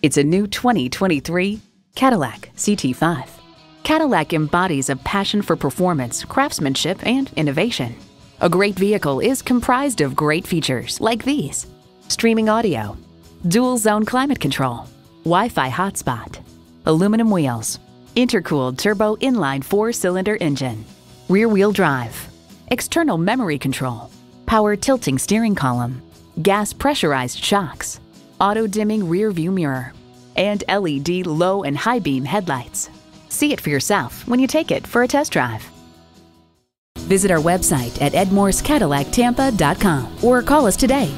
It's a new 2023 Cadillac CT5. Cadillac embodies a passion for performance, craftsmanship, and innovation. A great vehicle is comprised of great features like these: streaming audio, dual-zone climate control, Wi-Fi hotspot, aluminum wheels, intercooled turbo inline four-cylinder engine, rear-wheel drive, external memory control, power tilting steering column, gas pressurized shocks, auto-dimming rear-view mirror, and LED low and high beam headlights. See it for yourself when you take it for a test drive. Visit our website at edmorescadillactampa.com or call us today.